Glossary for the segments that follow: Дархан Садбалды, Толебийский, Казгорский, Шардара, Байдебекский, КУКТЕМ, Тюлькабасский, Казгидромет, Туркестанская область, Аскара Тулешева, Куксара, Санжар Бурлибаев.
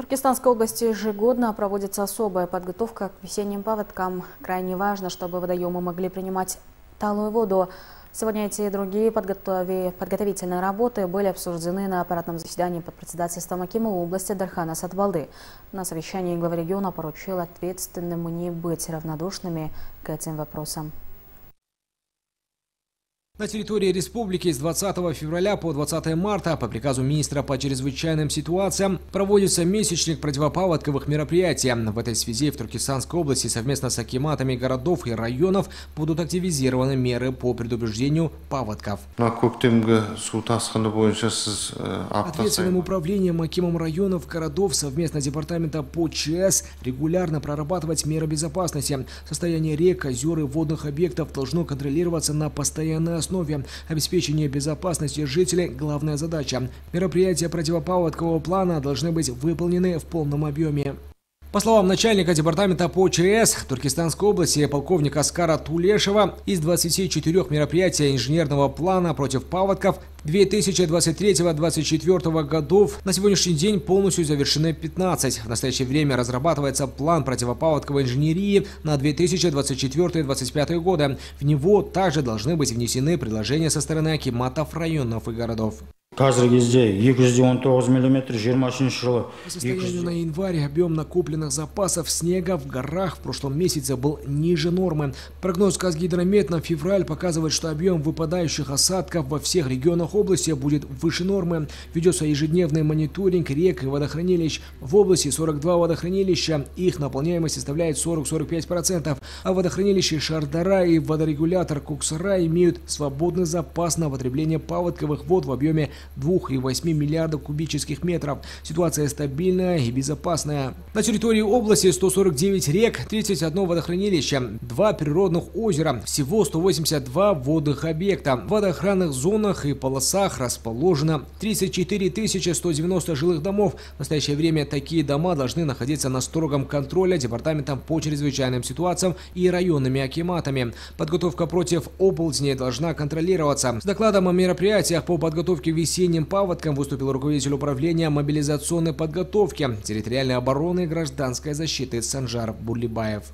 В Туркестанской области ежегодно проводится особая подготовка к весенним паводкам. Крайне важно, чтобы водоемы могли принимать талую воду. Сегодня эти и другие подготовительные работы были обсуждены на аппаратном заседании под председательством акима области Дархана Садбалды. На совещании глава региона поручил ответственным не быть равнодушными к этим вопросам. На территории республики с 20 февраля по 20 марта по приказу министра по чрезвычайным ситуациям проводится месячник противопаводковых мероприятий. В этой связи в Туркестанской области совместно с акиматами городов и районов будут активизированы меры по предупреждению паводков. Ответственным управлением акимом районов, городов совместно с департамента по ЧС регулярно прорабатывать меры безопасности. Состояние рек, озер и водных объектов должно контролироваться на постоянной основе. Обеспечение безопасности жителей – главная задача. Мероприятия противопаводкового плана должны быть выполнены в полном объеме. По словам начальника департамента по ЧС Туркестанской области полковника Аскара Тулешева, из 24 мероприятий инженерного плана против паводков 2023-2024 годов на сегодняшний день полностью завершены 15. В настоящее время разрабатывается план противопаводковой инженерии на 2024-2025 годы. В него также должны быть внесены предложения со стороны акиматов районов и городов. По состоянию на январь объем накопленных запасов снега в горах в прошлом месяце был ниже нормы. Прогноз Казгидромет на февраль показывает, что объем выпадающих осадков во всех регионах области будет выше нормы. Ведется ежедневный мониторинг рек и водохранилищ. В области 42 водохранилища, их наполняемость составляет 40-45%, а водохранилища Шардара и водорегулятор Куксара имеют свободный запас на потребление паводковых вод в объеме 2,8 миллиардов кубических метров. Ситуация стабильная и безопасная. На территории области 149 рек, 31 водохранилище, 2 природных озера, всего 182 водных объекта. В водоохранных зонах и полосах расположено 34 190 жилых домов. В настоящее время такие дома должны находиться на строгом контроле департаментом по чрезвычайным ситуациям и районными акиматами. Подготовка против оползней должна контролироваться. С докладом о мероприятиях по подготовке весенним паводкам выступил руководитель управления мобилизационной подготовки, территориальной обороны и гражданской защиты Санжар Бурлибаев.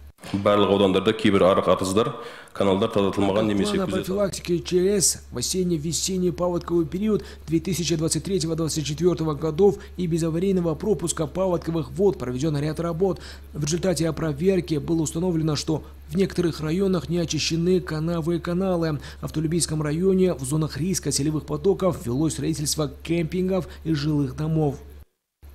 Плана профилактики ЧС в осенне-весенний паводковый период 2023-2024 годов и без аварийного пропуска паводковых вод проведен ряд работ. В результате проверки было установлено, что в некоторых районах не очищены канавы и каналы, а в Толебийском районе в зонах риска селевых потоков велось строительство кемпингов и жилых домов.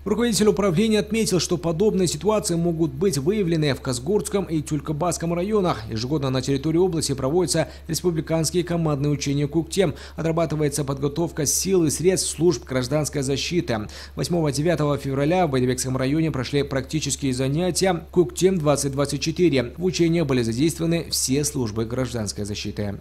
Руководитель управления отметил, что подобные ситуации могут быть выявлены в Казгорском и Тюлькабасском районах. Ежегодно на территории области проводятся республиканские командные учения КУКТЕМ. Отрабатывается подготовка сил и средств служб гражданской защиты. 8-9 февраля в Байдебекском районе прошли практические занятия КУКТЕМ-2024. В учениях были задействованы все службы гражданской защиты.